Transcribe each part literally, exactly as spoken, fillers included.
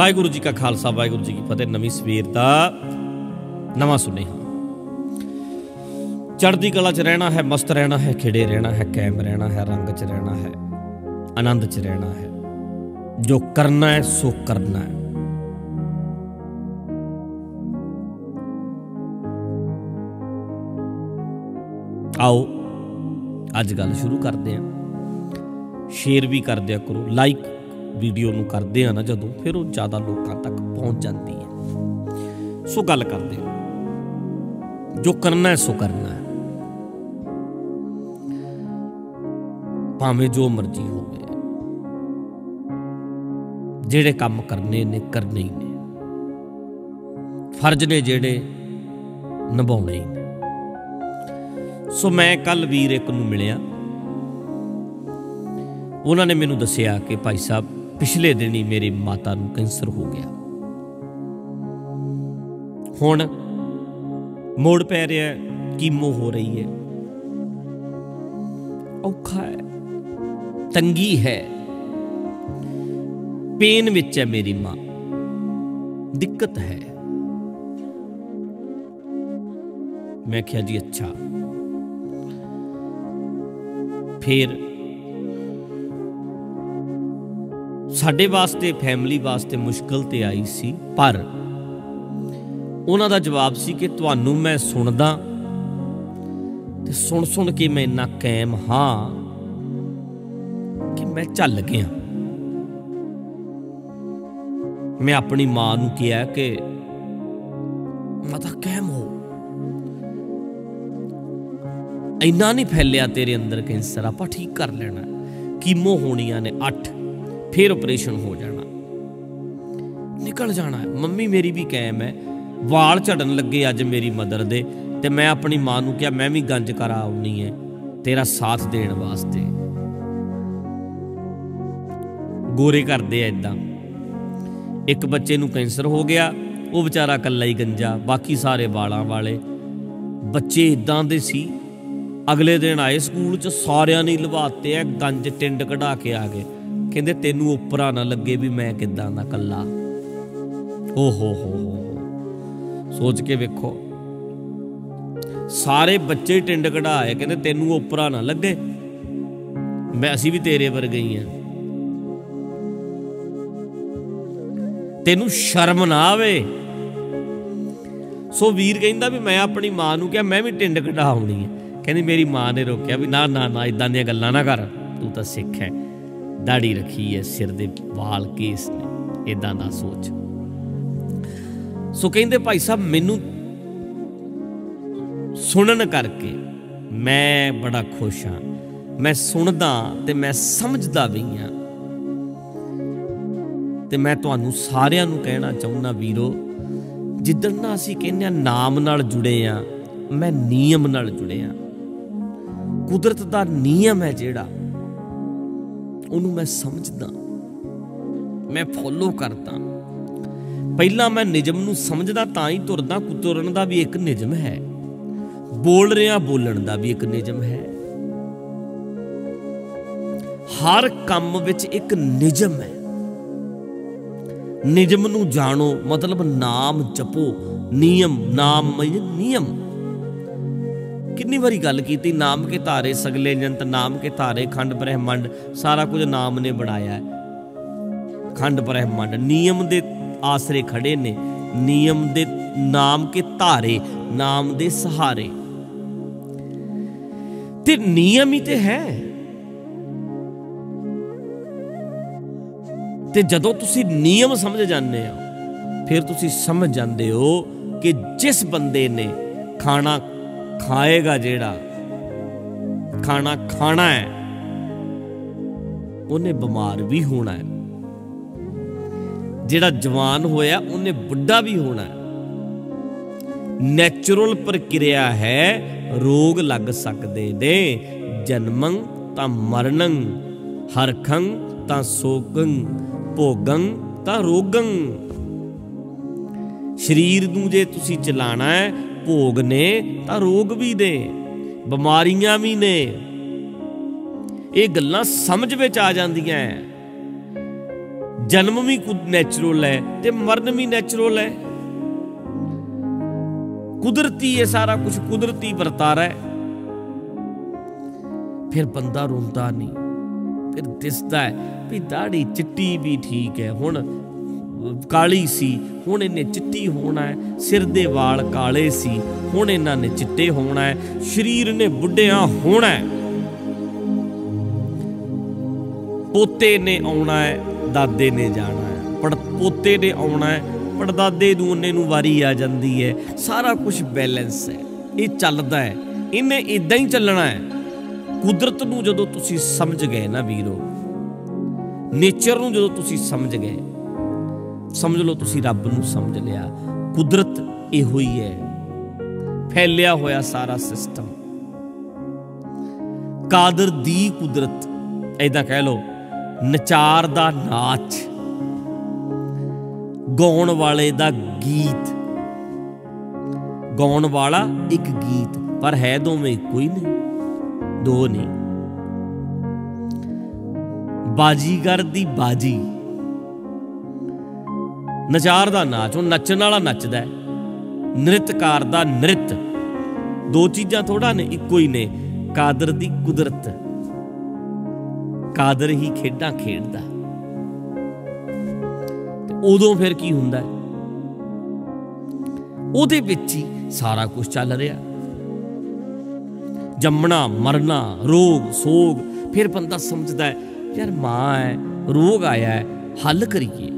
ਵਾਹਿਗੁਰੂ जी का खालसा वाहगुरु जी की फतेह। नवी सवेर का नवा सुनेहा। चढ़ती कला च रहना है, मस्त रहना है, खिड़े रहना है, कायम रहना है, रंग च रहना है, आनंद च रहना है। जो करना है सो करना है। आओ आज गल शुरू करते हैं। शेयर भी कर दिया करो, लाइक वीडियो नूं करते हैं ना जदों फिर वो ज़्यादा लोगों तक पहुँच जाती है। सो गल करते हैं, जो करना है सो करना है, भावें जो मर्जी हो गए। जेड़े काम करने ने करने ही ने, फर्ज ने जेड़े निभाने ही ने। सो मैं कल वीर एक नूं मिलिया, उन्होंने मैनूं दसिया कि भाई साहब पिछले दिन ही मेरी माता नूं कैंसर हो गया। हुण मोड़ पै रहा, कीमो हो रही है, औखा है, तंगी है, पेन विच है, मेरी मां दिक्कत है। मैं आखिया जी अच्छा। फिर साडे वास्ते फैमिली वास्ते मुश्किल ते आई सी, पर उन्हां दा जवाब सी कि तुहानूं मैं सुणदा ते सुण सुण के मैं इन्ना कायम हां कि मैं झल गया। मैं अपनी मां नूं किहा कि माता कायम हो, इन्ना नहीं फैलिया तेरे अंदर कैंसर, आपां ठीक कर लेना। कीमो होणियां ने अठ, फिर ऑपरेशन हो जाना, निकल जाना है। मम्मी मेरी भी कायम है, वाल झड़न लगे अज मेरी मदर दे, ते मैं अपनी मां नूं कहा मैं भी गंज करा आउणी है तेरा साथ देने वास्ते। गोरे करदे ऐ इदां। एक बच्चे नूं कैंसर हो गया, वो बेचारा कल्ला ही गंजा, बाकी सारे वालां वाले। बच्चे इदां दे सी, अगले दिन आए स्कूल च, सारियां ने लवाते है गंज टिंड कढा के आ गए, कहते तेनू उपरा ना लगे भी मैं किदां दा कल्ला। ओ हो हो हो, सोच के वेखो, सारे बच्चे टिंड कढ़ाए, कहते तेनू उपरा ना लगे, मैं असी भी तेरे पर गई हैं, तेनू शर्म ना आवे। सो वीर कहता भी मैं अपनी मां नूं कहा मैं भी टिंड कढ़ाउणी है, कहती मेरी मां ने रोकिया भी ना ना ना, इदां दियां गल्लां ना कर, तू तां सिख है, दाढ़ी रखी है, सिर दे वाल केस ने, इदां ना सोच। सो कहंदे भाई साहब मैनू सुनन करके मैं बड़ा खुश हाँ, मैं सुनदा ते मैं समझदा भी हाँ। ते मैं तुहानू सारियां नू कहना चाहुंदा वीरो, जिद्दन ना असीं कहने नाम नाल जुड़े हाँ, मैं नियम नाल जुड़े हाँ। कुदरत दा नियम है जिहड़ा, उन्होंने मैं समझदा, मैं फॉलो करता। पहला मैं निजम नू समझदा तां ही तुरदा, तुरन दा भी एक निजम है, बोल रहा बोलन दा भी एक निजम है, हर काम विच एक निजम है। निजम नू जानो, मतलब नाम जपो, नियम, नाम नियम। कितनी बारी गल की, नाम के तारे सगले जंत, नाम के तारे खंड ब्रह्मंड, सारा कुछ नाम ने बनाया है। खंड ब्रह्मंड नियम दे आसरे खड़े ने, नियम दे नाम के तारे, नाम दे सहारे, ते नियम ही ते है। ते जदों तुसी नियम समझ जाने हो, फिर तुसी समझ जाते हो कि जिस बंदे ने खाना खाएगा, जेड़ा खाना खाना है, उन्हें बीमार भी होना है। जेड़ा जवान होया उन्हें बुढ़ा भी होना है। नेचुरल प्रक्रिया है, रोग लग सकते ने। जन्मं ता मरणं, हरखं ता सोगं, भोगं ता रोगं। शरीर नूं जे तुसी चलाना है, भोग ने ता रोग भी ने, बीमारियां भी ने। ये गल्लां समझ विच आ जांदियां। जन्म भी नैचुरल है ते मरन भी नैचुरल है। कुदरती है, सारा कुछ कुदरती वर्तारा है। फिर बंदा रोंदा नहीं, फिर दिसदा है भी दाढ़ी चिट्टी भी ठीक है, हुण काली सी हुण इन्हें चिट्टी होना है, सिर दे वाल काले सी हुण इन्हां ने चिट्टे होना है, शरीर ने बुढ़िया होना है, पोते ने आना है, दादे ने जाना है, पड़ पोते ने आना है, पड़दादे नूं उन्ने नूं वारी आ जाती है। सारा कुछ बैलेंस है, ये चलता है, इन्हें इदा ही चलना है। कुदरत नूं जदों तुसीं समझ गए ना वीरो, नेचर नूं जदों तुसीं समझ गए, समझ लो तुसीं रब नूं समझ लिया। कुदरत इहो ही है, फैलिया होया सारा सिस्टम। कादर दी कुदरत, ऐदा कह लो नचार दा नाच, गाउण वाले दा गीत, गाउण वाला एक गीत पर है दोवें इक्को ही नहीं, दो नहीं। बाजीगर दी बाजी, नचार दा नाच, वो नचण वाला नचदा है, नृत्यकार दा नृत्य, दो चीज़ां थोड़ा ने, इक्को ही ने। कादर दी कुदरत, कादर ही खेडा खेडदा। उदों फिर की हुंदा है, उहदे विच ही सारा कुछ चल रहा। जमना मरना, रोग सोग, फिर बंदा समझदा है यार माँ है, रोग आया है, हल करिए,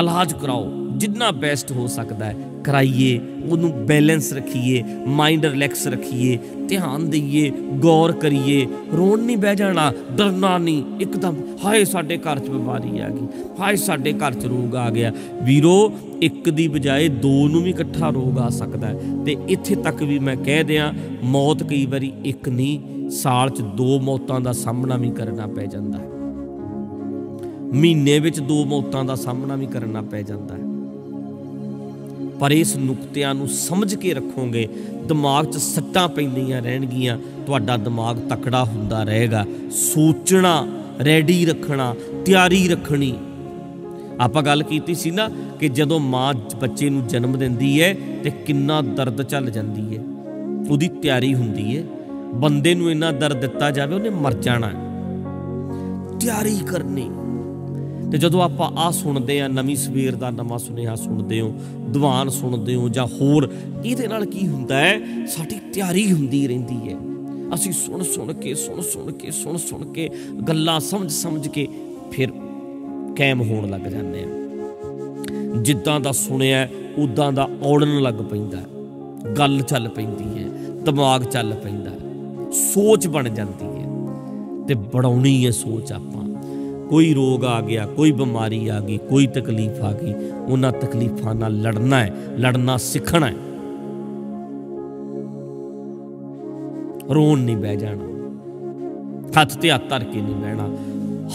इलाज कराओ, जितना बेस्ट हो सकता है कराइए, उन्हों बैलेंस रखिए, माइंड रिलैक्स रखिए, ध्यान दईए, गौर करिए, रोन नहीं बह जाना, डरना नहीं एकदम हाए साढ़े घर च बीमारी आ गई, हाए साढ़े घर च रोग आ गया। वीरो एक दी बजाय दो नूं भी इकट्ठा रोग आ सकता है। ते इत्थे तक भी मैं कह दियां, मौत कई बारी एक नहीं, साल च दो मौतां दा सामना भी करना पै जांदा है, महीने विच दो मौतां दा सामना भी करना पै जांदा है। पर इस नुकतियां नूं समझ के रखोगे, दिमाग च सट्टां पैंदियां रहणगियां, तुहाडा दिमाग तकड़ा हुंदा रहेगा। सोचना, रेडी रखना, तैयारी रखनी। आपां गल कीती सी ना कि जदों माँ बच्चे नूं जन्म दिंदी है ते किन्ना दर्द झल जांदी है, उहदी तैयारी हुंदी है। बंदे नूं इन्ना दर्द दित्ता जावे उहने मर जाना है, तैयारी करनी। तो जदों आपां आ सुनते हैं नवीं सवेर का नवा सुनेहा सुनते हो, दीवान सुनते हो, जां होर, इहदे नाल की हुंदा है, साडी तैयारी हुंदी रहिंदी है। असीं सुन सुन के सुन सुन के सुन सुन के गल्लां समझ समझ के फिर कैम होण लग जांदे आ। जिद्दां दा सुनिया उदां दा औड़न लग पैंदा है, गल चल पैंदी है, दिमाग चल पैंदा है, सोच बन जाती है। ते बढ़ाउणी है सोच आपां। कोई रोग आ गया, कोई बीमारी आ गई, कोई तकलीफ आ गई, उन्हां तकलीफां नाल लड़ना है, लड़ना सीखना है, रोन नहीं बह जाना, हथ ते हथ धर के नहीं बहना।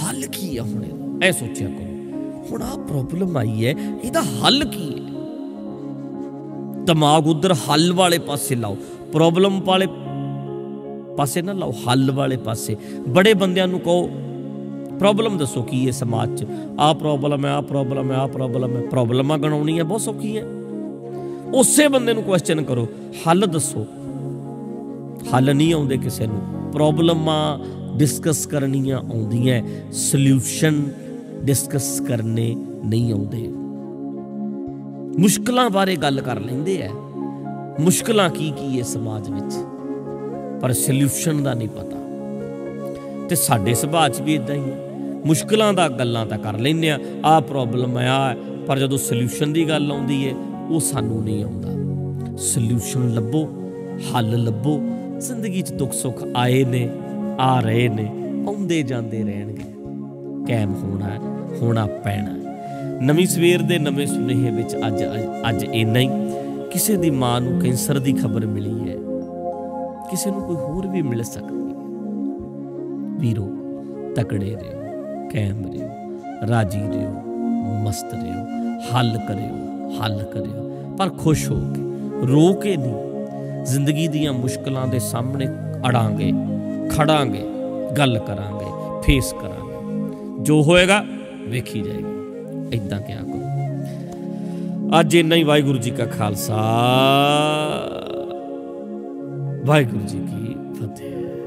हल की है हुण ऐ सोचिया करो, हुण आ प्रॉब्लम आई है, इहदा हल की है। दिमाग उधर हल वाले पासे लाओ, प्रॉब्लम वाले पासे ना लाओ, हल वाले पासे। बड़े बंदियां नूं कहो प्रॉब्लम दसो की है समाज च, आ प्रॉब्लम है, आ प्रॉब्लम है, आ प्रॉब्लम है, प्रॉब्लम गणाउणी है बहुत सौखी है। उसे बंदे नूं क्वेश्चन करो, हल दसो, हल नहीं आउंदे किसे नूं, प्रॉब्लम डिस्कस करनियां आउंदियां, सल्यूशन डिस्कस करने नहीं आउंदे। मुश्किलों बारे गल कर लेंदे है, मुश्किल की की है समाज विच, पर सल्यूशन का नहीं पता। ते साडे सुभाव च भी इदां ही है, मुश्किलों का गल्लां तां कर लैंदे आ, आ प्रॉब्लम आ, पर जदों सल्यूशन की गल आउंदी है वो सानूं नहीं आउंदा। सल्यूशन लभो, हल लभो। जिंदगी च दुख सुख आए ने, आ रहे ने, आउंदे जांदे रहणगे, कैम होना है, होना पैना। नवीं सवेर दे नवें सुनेहे विच अज अज इन्ना ही। किसी दी मां नूं कैंसर दी खबर मिली है, किसी नूं कोई होर भी मिल सकदा। वीरो तकड़े रहो, कैम रहो, राजी रहो, मस्त रहो, हल करो, हल करो, पर खुश हो के, रो के नहीं। जिंदगी दियां मुश्किलों के सामने अड़ांगे, खड़ांगे, गल करांगे, फेस करांगे, जो होएगा वेखी जाएगी। इदा क्या करो। अज इन्ना ही, वाहेगुरु जी का खालसा, वाहेगुरु जी की फतेह।